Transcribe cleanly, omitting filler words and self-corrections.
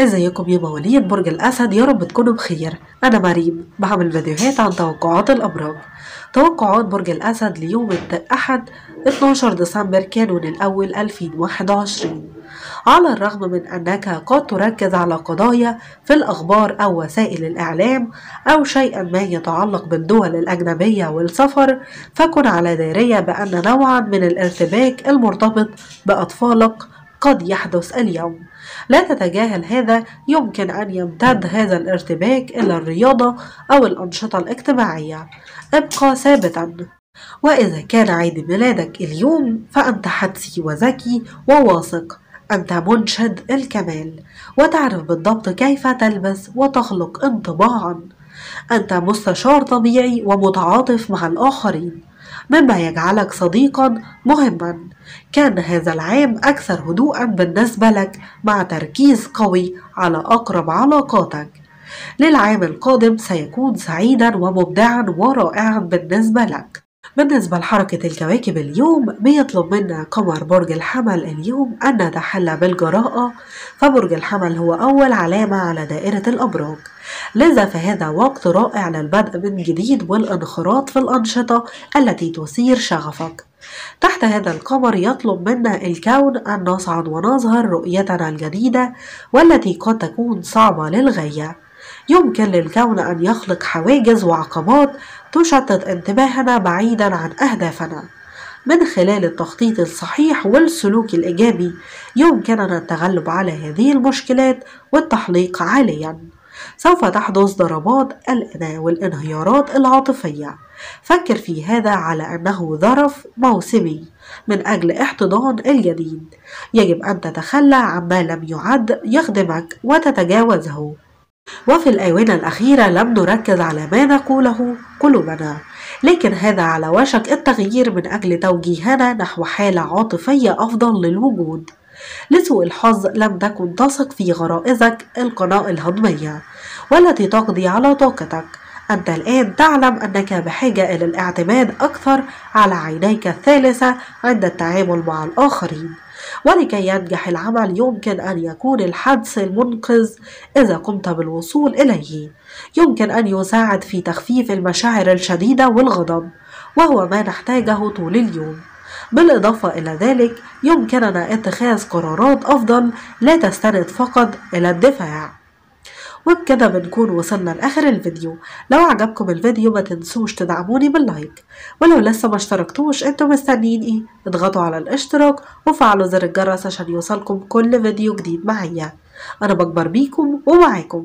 ازيكم يا مواليد برج الاسد، يا رب تكونوا بخير. انا مريم بعمل فيديوهات عن توقعات الابراج. توقعات برج الاسد ليوم الاحد 12 ديسمبر كانون الاول 2021. على الرغم من انك قد تركز على قضايا في الاخبار او وسائل الاعلام او شيئا ما يتعلق بالدول الاجنبيه والسفر، فكن على درايه بان نوعا من الارتباك المرتبط باطفالك قد يحدث اليوم. لا تتجاهل هذا، يمكن أن يمتد هذا الارتباك إلى الرياضة أو الأنشطة الاجتماعية. ابقى ثابتا. وإذا كان عيد ميلادك اليوم فأنت حدسي وذكي وواثق، أنت منشد الكمال وتعرف بالضبط كيف تلبس وتخلق انطباعا. أنت مستشار طبيعي ومتعاطف مع الآخرين مما يجعلك صديقا مهما. كان هذا العام أكثر هدوءا بالنسبة لك مع تركيز قوي على أقرب علاقاتك. للعام القادم سيكون سعيدا ومبدعا ورائعا بالنسبة لك. بالنسبة لحركة الكواكب اليوم، بيطلب منا قمر برج الحمل اليوم أن نتحلى بالجراءة، فبرج الحمل هو أول علامة على دائرة الأبراج، لذا فهذا وقت رائع للبدء من جديد والانخراط في الأنشطة التي تثير شغفك. تحت هذا القمر يطلب منا الكون أن نصعد ونظهر رؤيتنا الجديدة والتي قد تكون صعبة للغاية. يمكن للكون أن يخلق حواجز وعقبات تشتت انتباهنا بعيدا عن أهدافنا. من خلال التخطيط الصحيح والسلوك الإيجابي يمكننا التغلب على هذه المشكلات والتحليق عاليا. سوف تحدث ضربات الإناء والانهيارات العاطفية. فكر في هذا على أنه ظرف موسمي من أجل احتضان الجديد. يجب أن تتخلى عما لم يعد يخدمك وتتجاوزه. وفي الآونة الأخيرة لم نركز على ما نقوله قلوبنا، لكن هذا على وشك التغيير من أجل توجيهنا نحو حالة عاطفية أفضل للوجود. لسوء الحظ لم تكن تثق في غرائزك القناة الهضمية والتي تقضي على طاقتك. أنت الآن تعلم أنك بحاجة إلى الاعتماد أكثر على عينيك الثالثة عند التعامل مع الآخرين. ولكي ينجح العمل يمكن أن يكون الحدس المنقذ إذا قمت بالوصول إليه. يمكن أن يساعد في تخفيف المشاعر الشديدة والغضب، وهو ما نحتاجه طول اليوم. بالإضافة إلى ذلك يمكننا اتخاذ قرارات أفضل لا تستند فقط إلى الدفاع. وبكده بنكون وصلنا لاخر الفيديو. لو عجبكم الفيديو ما تنسوش تدعموني باللايك، ولو لسه ما اشتركتوش انتوا مستنيين ايه؟ اضغطوا على الاشتراك وفعلوا زر الجرس عشان يوصلكم كل فيديو جديد معايا. انا بكبر بيكم ومعاكم.